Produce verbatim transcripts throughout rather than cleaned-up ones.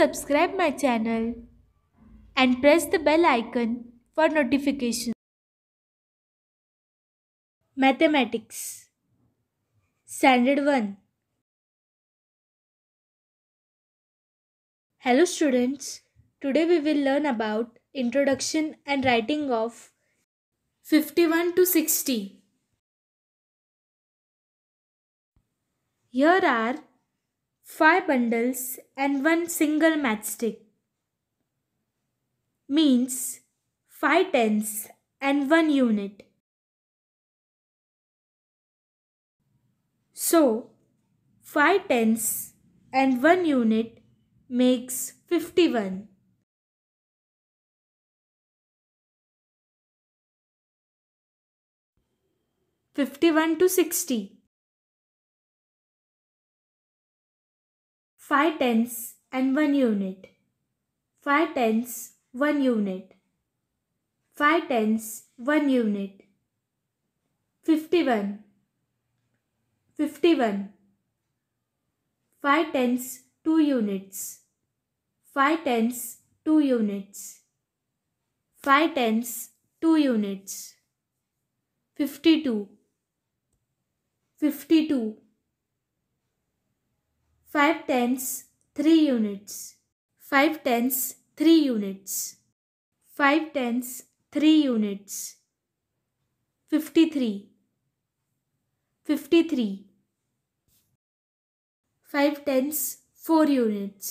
subscribe my channel and press the bell icon for notifications. Mathematics Standard one. Hello students, today we will learn about introduction and writing of fifty-one to sixty. Here are five bundles and one single matchstick. Means five tens and one unit. So five tens and one unit makes fifty-one. fifty-one to sixty. five tens and one unit. five tens, one unit. five tens, one unit. fifty-one. fifty-one. five tens, two units. five tens, two units. five tens, two units. fifty-two. fifty-two. five tens, three units. five tens, three units. five tens, three units. fifty-three. fifty-three. five tens, four units.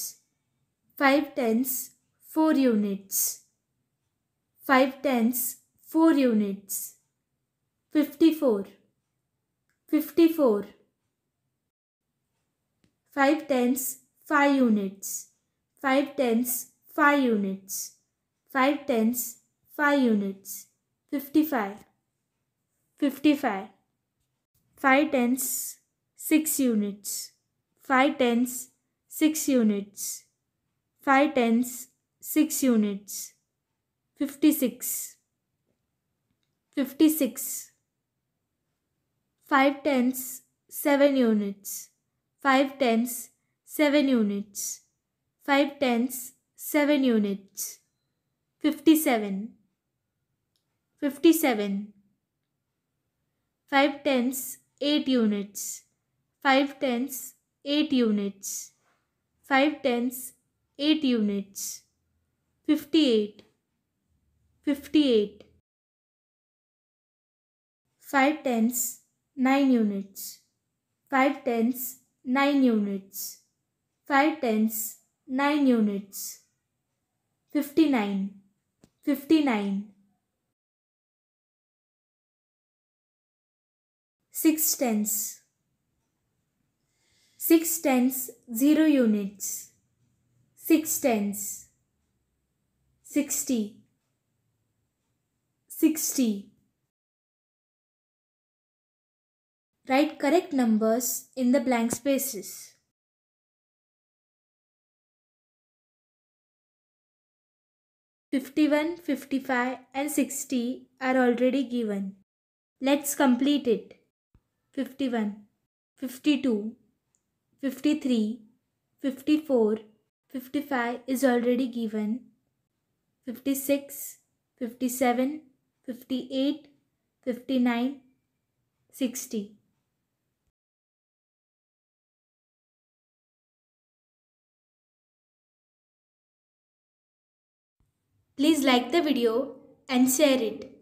five tens, four units. five tens, four units. fifty-four. fifty-four. five tens, five units. five tens, five units. five tens, five units. fifty-five. fifty-five. five tens, six units. five tens, six units. five tens, six units. fifty-six. fifty-six. five tens, seven units. five tens, seven units. five tens, seven units. fifty-seven. fifty-seven. five tens, eight units. five tens, eight units. five tens, eight units. fifty-eight. fifty-eight. five tens, nine units. five tens, nine units. five tens, nine units. fifty-nine. fifty-nine. six tens. six tens, zero units. six tens. sixty. sixty. Write correct numbers in the blank spaces. fifty-one, fifty-five and sixty are already given. Let's complete it. fifty-one, fifty-two, fifty-three, fifty-four, fifty-five is already given. fifty-six, fifty-seven, fifty-eight, fifty-nine, sixty. Please like the video and share it.